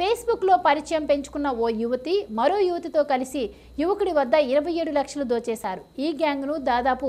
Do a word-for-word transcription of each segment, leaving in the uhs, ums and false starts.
Facebook लो परिचयं पेंचुकुन्न ओ युवती मरो युवतितो कलिसि युवकुडि वद्द सत्ताईस लक्षलु दोचेशारु। ई ग्यांग्नु दादापु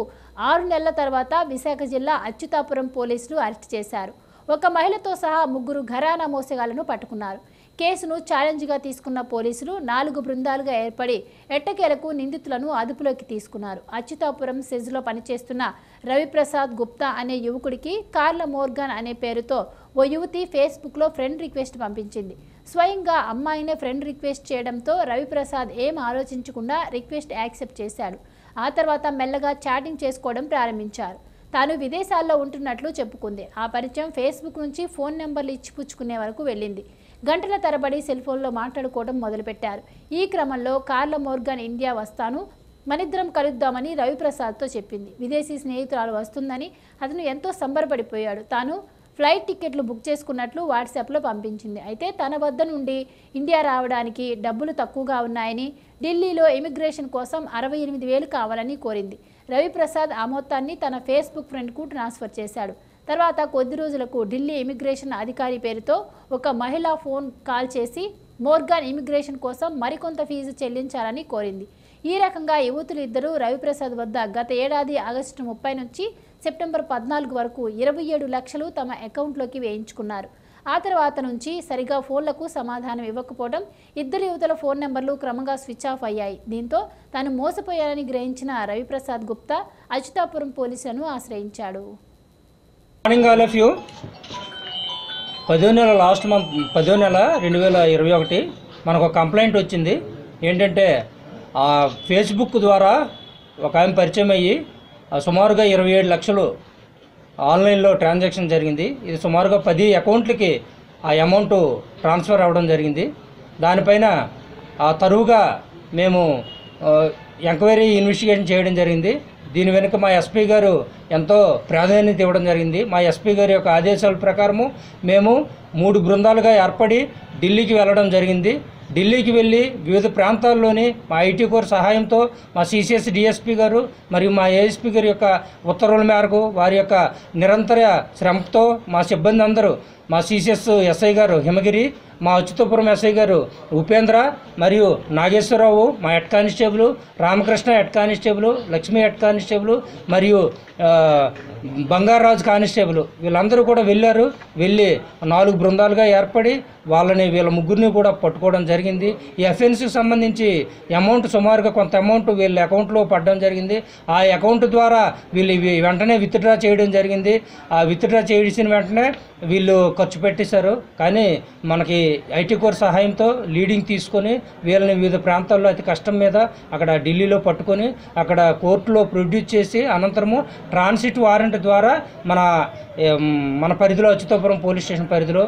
आरु नेलल तर्वात विशाख जिल्ला अच्युतापुरं पोलीसुलु अरेस्ट चेशारु। ओक महिळतो सहा मुग्गुरु घराना मोसगाळनु पट्टुकुन्नारु। केसुनु चालेंज गा तीसुकुन्न पोलीसुलु नालुगु बृंदालुगा एर्पडि एट्टकेలకు నిందితులను అదుపులోకి తీసుకున్నారు। అచ్చుతాపురం సెజ్లో పనిచేస్తున్న రవిప్రసాద్ గుప్తా అనే యువకుడికి కార్ల్ మోర్గన్ అనే పేరుతో ఓ యువతి ఫేస్బుక్లో ఫ్రెండ్ రిక్వెస్ట్ పంపించింది। స్వయంగా అమ్మాయినే ఫ్రెండ్ రిక్వెస్ట్ చేయడంతో రవిప్రసాద్ ఏం ఆలోచించకుండా రిక్వెస్ట్ యాక్సెప్ట్ చేశాడు। ఆ తర్వాత మెల్లగా చాటింగ్ చేసుకోవడం ప్రారంభించారు। తాను విదేశాల్లో ఉంటున్నట్లు చెప్పుకుంది। ఆ పరిచయం ఫేస్బుక్ నుంచి ఫోన్ నెంబర్లు ఇచ్చిపుచ్చుకునే వరకు వెళ్ళింది। గంటల తరబడి సెల్ ఫోన్లో మాట్లాడుకోవడం మొదలుపెట్టారు। ఈ క్రమంలో కార్ల్ మోర్గన్ ఇండియా వస్తాను, మనిద్దరం కలుద్దామని రవిప్రసాద్తో చెప్పింది। విదేశీ స్నేహితురాలు వస్తుందని అతను ఎంతో సంబరపడిపోయాడు। తాను ఫ్లైట్ టికెట్లు బుక్ చేసుకున్నట్లు వాట్సాప్లో పంపించింది। అయితే తన వద్ద నుండి ఇండియా రావడానికి డబ్బులు తక్కువగా ఉన్నాయని ఢిల్లీలో ఇమిగ్రేషన్ కోసం అరవై ఎనిమిది వేలు కావాలని కోరింది। రవిప్రసాద్ ఆ మొత్తాన్ని తన ఫేస్బుక్ ఫ్రెండ్కు ట్రాన్స్ఫర్ చేశాడు। తర్వాత కొద్ది రోజులకు ఢిల్లీ ఇమిగ్రేషన్ అధికారి పేరుతో ఒక మహిళ ఫోన్ కాల్ చేసి మోర్గన్ ఇమిగ్రేషన్ కోసం మరికొంత ఫీజు చెల్లించాలని కోరింది। ఈ రకంగా యువతులు ఇద్దరు రవిప్రసాద్ వద్ద గత ఏడాది ఆగస్టు ముప్పై నుంచి సెప్టెంబర్ పద్నాలుగు వరకు ఇరవై ఏడు లక్షలు తమ అకౌంట్లోకి వేయించుకున్నారు। ఆ తర్వాత నుంచి సరిగా ఫోన్లకు సమాధానం ఇవ్వకపోవడం, ఇద్దరు యువతుల ఫోన్ నెంబర్లు క్రమంగా స్విచ్ ఆఫ్ అయ్యాయి। దీంతో తాను మోసపోయారని గ్రహించిన రవిప్రసాద్ గుప్తా అచ్యుతాపురం పోలీసులను ఆశ్రయించాడు। మార్నింగ్ ఆల్ ఆఫ్ యూ, పదో నెల లాస్ట్ మంత్ పదో నెల రెండు వేల ఇరవై ఒకటి మనకు ఒక కంప్లైంట్ వచ్చింది। ఏంటంటే ఆ ఫేస్బుక్ ద్వారా ఒక ఆయన పరిచయం అయ్యి సుమారుగా ఇరవై ఏడు లక్షలు ఆన్లైన్లో ట్రాన్సాక్షన్ జరిగింది। ఇది సుమారుగా పది అకౌంట్లకి ఆ అమౌంట్ ట్రాన్స్ఫర్ అవ్వడం జరిగింది। దానిపైన ఆ తరువుగా మేము ఎంక్వైరీ ఇన్వెస్టిగేషన్ చేయడం జరిగింది। దీని వెనుక మా ఎస్పీ గారు ఎంతో ప్రాధాన్యత ఇవ్వడం జరిగింది। మా ఎస్పీ గారి యొక్క ఆదేశాల ప్రకారము మేము మూడు బృందాలుగా ఏర్పడి ఢిల్లీకి వెళ్ళడం జరిగింది। ఢిల్లీకి వెళ్ళి వివిధ ప్రాంతాల్లోని మా ఐటీ కోర్ సహాయంతో మా సిసిఎస్ డిఎస్పీ గారు మరియు మా ఏఎస్పీ గారి యొక్క ఉత్తర్వుల మేరకు వారి యొక్క నిరంతర శ్రమతో మా సిబ్బంది అందరూ మా సిసిఎస్ ఎస్ఐ గారు హిమగిరి, మా అచ్యుతాపురం ఎస్ఐ గారు ఉపేంద్ర మరియు నాగేశ్వరరావు మా head constable, Ramakrishna head constable, Lakshmi head constable మరియు బంగారాజు కానిస్టేబుల్ వీళ్ళందరూ కూడా వెళ్ళారు। వెళ్ళి నాలుగు బృందాలుగా ఏర్పడి వాళ్ళని వీళ్ళ ముగ్గురిని కూడా పట్టుకోవడం జరిగింది। ఈ అఫెన్స్కి సంబంధించి అమౌంట్ సుమారుగా కొంత అమౌంట్ వీళ్ళ అకౌంట్లో పడడం జరిగింది। ఆ అకౌంట్ ద్వారా వీళ్ళు వెంటనే విత్డ్రా చేయడం జరిగింది। ఆ విత్డ్రా చేసిన వెంటనే వీళ్ళు ఖర్చు పెట్టేశారు। కానీ మనకి ఐటీ కోర్ సహాయంతో లీడింగ్ తీసుకొని వీళ్ళని వివిధ ప్రాంతాల్లో అతి కష్టం మీద అక్కడ ఢిల్లీలో పట్టుకొని అక్కడ కోర్టులో ప్రొడ్యూస్ చేసి అనంతరము ట్రాన్సిట్ వారెంట్ ద్వారా మన మన పరిధిలో అచ్యుతాపురం పోలీస్ స్టేషన్ పరిధిలో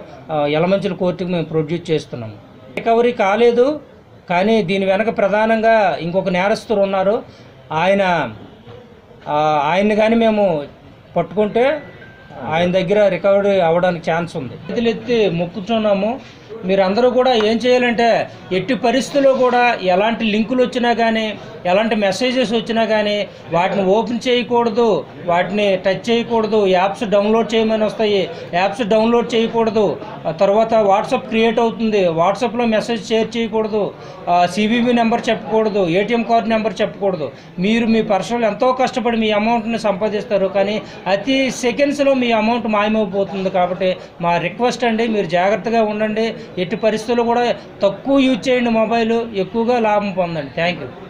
యలమంచిల కోర్టుకు మేము ప్రొడ్యూస్ చేస్తున్నాము। రికవరీ కాలేదు, కానీ దీని వెనక ప్రధానంగా ఇంకొక నేరస్తులు ఉన్నారు। ఆయన ఆయన్ని కానీ మేము పట్టుకుంటే ఆయన దగ్గర రికవరీ అవ్వడానికి ఛాన్స్ ఉంది। ఎత్తులెత్తి మొక్కుతున్నాము మీరందరూ కూడా ఏం చేయాలంటే ఎట్టి పరిస్థితుల్లో కూడా ఎలాంటి లింకులు వచ్చినా కానీ ఎలాంటి మెసేజెస్ వచ్చినా కానీ వాటిని ఓపెన్ చేయకూడదు, వాటిని టచ్ చేయకూడదు। యాప్స్ డౌన్లోడ్ చేయమని వస్తాయి, యాప్స్ డౌన్లోడ్ చేయకూడదు। తర్వాత వాట్సాప్ క్రియేట్ అవుతుంది, వాట్సాప్లో మెసేజ్ షేర్ చేయకూడదు, సిబిబి నెంబర్ చెప్పకూడదు, ఏటీఎం కార్డు నెంబర్ చెప్పకూడదు। మీరు మీ పర్సనల్ ఎంతో కష్టపడి మీ అమౌంట్ని సంపాదిస్తారు, కానీ అతి సెకండ్స్లో మీ అమౌంట్ మాయమైపోతుంది। కాబట్టి మా రిక్వెస్ట్ అండి, మీరు జాగ్రత్తగా ఉండండి, ఎట్టి పరిస్థితుల్లో కూడా తక్కువ యూజ్ చేయండి, మొబైల్ ఎక్కువగా లాభం పొందండి। Thank you.